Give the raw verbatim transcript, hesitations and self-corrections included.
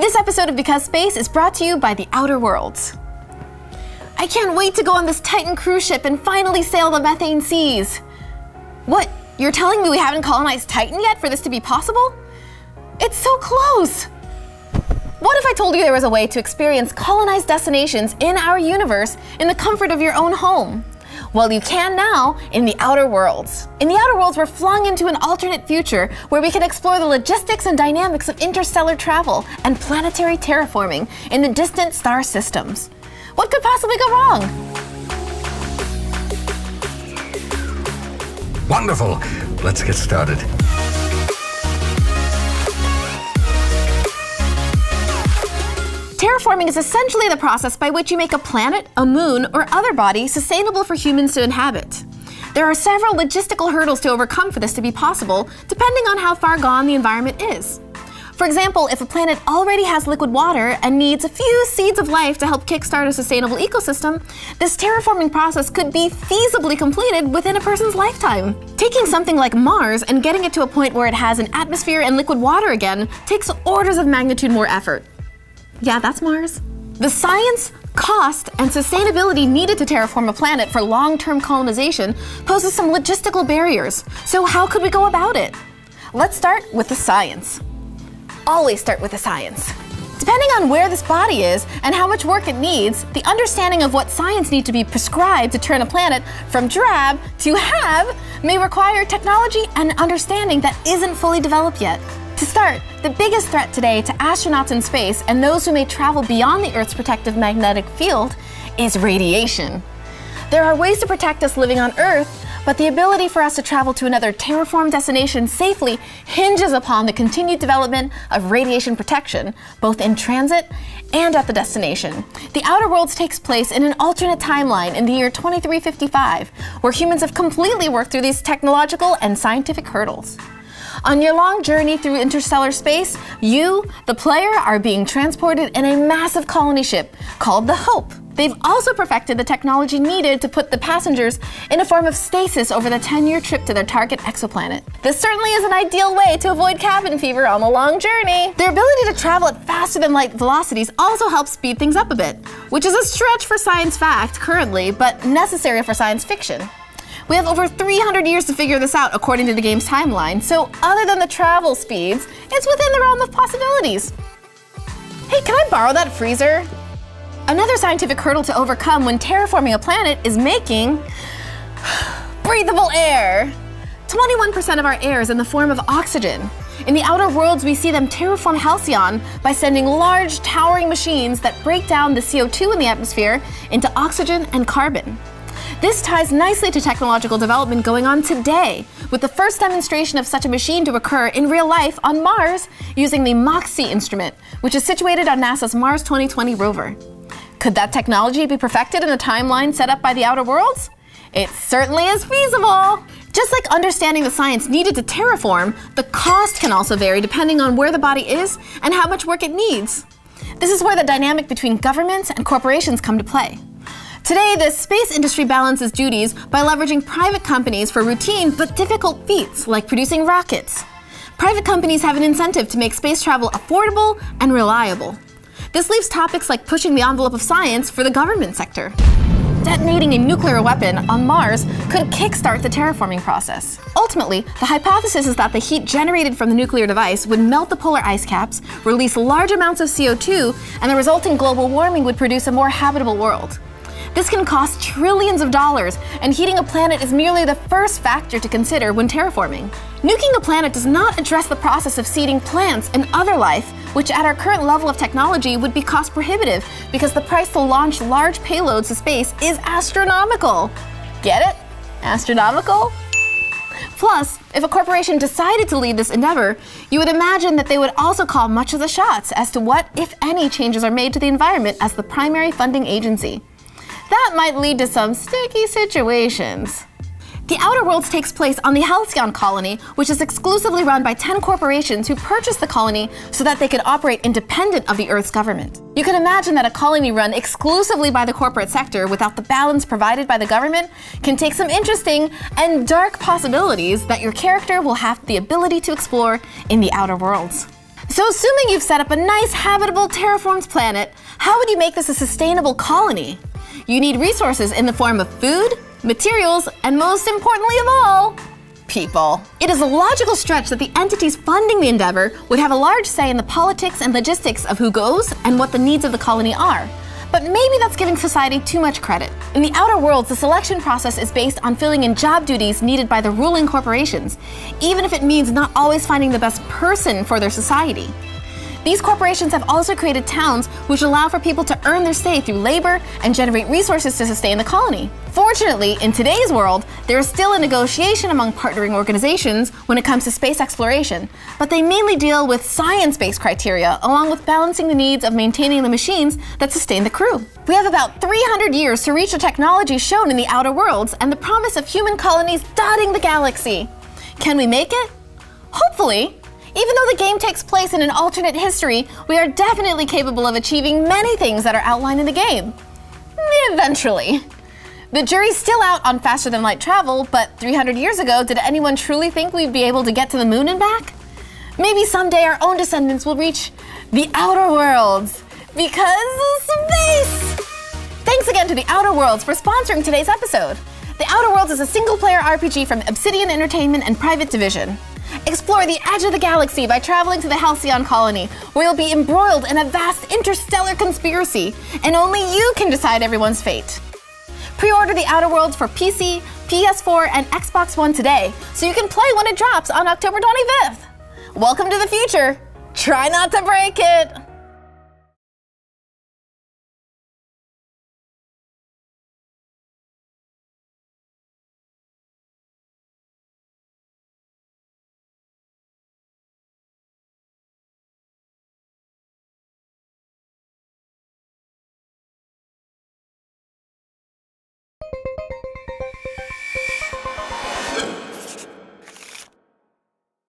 This episode of Because Space is brought to you by The Outer Worlds. I can't wait to go on this Titan cruise ship and finally sail the methane seas. What, you're telling me we haven't colonized Titan yet for this to be possible? It's so close! What if I told you there was a way to experience colonized destinations in our universe in the comfort of your own home? Well, you can now in The Outer Worlds. In The Outer Worlds, we're flung into an alternate future where we can explore the logistics and dynamics of interstellar travel and planetary terraforming in the distant star systems. What could possibly go wrong? Wonderful! Let's get started. Terraforming is essentially the process by which you make a planet, a moon, or other body sustainable for humans to inhabit. There are several logistical hurdles to overcome for this to be possible, depending on how far gone the environment is. For example, if a planet already has liquid water and needs a few seeds of life to help kickstart a sustainable ecosystem, this terraforming process could be feasibly completed within a person's lifetime. Taking something like Mars and getting it to a point where it has an atmosphere and liquid water again takes orders of magnitude more effort. Yeah, that's Mars. The science, cost, and sustainability needed to terraform a planet for long-term colonization poses some logistical barriers. So how could we go about it? Let's start with the science. Always start with the science. Depending on where this body is and how much work it needs, the understanding of what science needs to be prescribed to turn a planet from drab to have may require technology and understanding that isn't fully developed yet. To start, the biggest threat today to astronauts in space and those who may travel beyond the Earth's protective magnetic field is radiation. There are ways to protect us living on Earth, but the ability for us to travel to another terraformed destination safely hinges upon the continued development of radiation protection, both in transit and at the destination. The Outer Worlds takes place in an alternate timeline in the year twenty-three fifty-five, where humans have completely worked through these technological and scientific hurdles. On your long journey through interstellar space, you, the player, are being transported in a massive colony ship called the Hope. They've also perfected the technology needed to put the passengers in a form of stasis over the ten-year trip to their target exoplanet. This certainly is an ideal way to avoid cabin fever on a long journey. Their ability to travel at faster-than-light velocities also helps speed things up a bit, which is a stretch for science fact currently, but necessary for science fiction. We have over three hundred years to figure this out according to the game's timeline, so other than the travel speeds, it's within the realm of possibilities. Hey, can I borrow that freezer? Another scientific hurdle to overcome when terraforming a planet is making breathable air. twenty-one percent of our air is in the form of oxygen. In the Outer Worlds, we see them terraform Halcyon by sending large, towering machines that break down the C O two in the atmosphere into oxygen and carbon. This ties nicely to technological development going on today, with the first demonstration of such a machine to occur in real life on Mars using the MOXIE instrument, which is situated on NASA's Mars twenty twenty rover. Could that technology be perfected in the timeline set up by the Outer Worlds? It certainly is feasible! Just like understanding the science needed to terraform, the cost can also vary depending on where the body is and how much work it needs. This is where the dynamic between governments and corporations come to play. Today, the space industry balances duties by leveraging private companies for routine but difficult feats like producing rockets. Private companies have an incentive to make space travel affordable and reliable. This leaves topics like pushing the envelope of science for the government sector. Detonating a nuclear weapon on Mars could kickstart the terraforming process. Ultimately, the hypothesis is that the heat generated from the nuclear device would melt the polar ice caps, release large amounts of C O two, and the resulting global warming would produce a more habitable world. This can cost trillions of dollars, and heating a planet is merely the first factor to consider when terraforming. Nuking a planet does not address the process of seeding plants and other life, which at our current level of technology would be cost prohibitive because the price to launch large payloads to space is astronomical. Get it? Astronomical? Plus, if a corporation decided to lead this endeavor, you would imagine that they would also call much of the shots as to what, if any, changes are made to the environment as the primary funding agency. That might lead to some sticky situations. The Outer Worlds takes place on the Halcyon Colony, which is exclusively run by ten corporations who purchased the colony so that they could operate independent of the Earth's government. You can imagine that a colony run exclusively by the corporate sector without the balance provided by the government can take some interesting and dark possibilities that your character will have the ability to explore in the Outer Worlds. So assuming you've set up a nice, habitable, terraformed planet, how would you make this a sustainable colony? You need resources in the form of food, materials, and most importantly of all, people. It is a logical stretch that the entities funding the endeavor would have a large say in the politics and logistics of who goes and what the needs of the colony are. But maybe that's giving society too much credit. In the Outer Worlds, the selection process is based on filling in job duties needed by the ruling corporations, even if it means not always finding the best person for their society. These corporations have also created towns which allow for people to earn their stay through labor and generate resources to sustain the colony. Fortunately, in today's world, there is still a negotiation among partnering organizations when it comes to space exploration, but they mainly deal with science-based criteria along with balancing the needs of maintaining the machines that sustain the crew. We have about three hundred years to reach the technology shown in the Outer Worlds and the promise of human colonies dotting the galaxy. Can we make it? Hopefully. Even though the game takes place in an alternate history, we are definitely capable of achieving many things that are outlined in the game. Eventually. The jury's still out on faster-than-light travel, but three hundred years ago, did anyone truly think we'd be able to get to the moon and back? Maybe someday our own descendants will reach the Outer Worlds, because space! Thanks again to the Outer Worlds for sponsoring today's episode. The Outer Worlds is a single-player R P G from Obsidian Entertainment and Private Division. Explore the edge of the galaxy by traveling to the Halcyon Colony, where you'll be embroiled in a vast interstellar conspiracy, and only you can decide everyone's fate. Pre-order The Outer Worlds for P C, P S four, and Xbox One today, so you can play when it drops on October twenty-fifth. Welcome to the future. Try not to break it.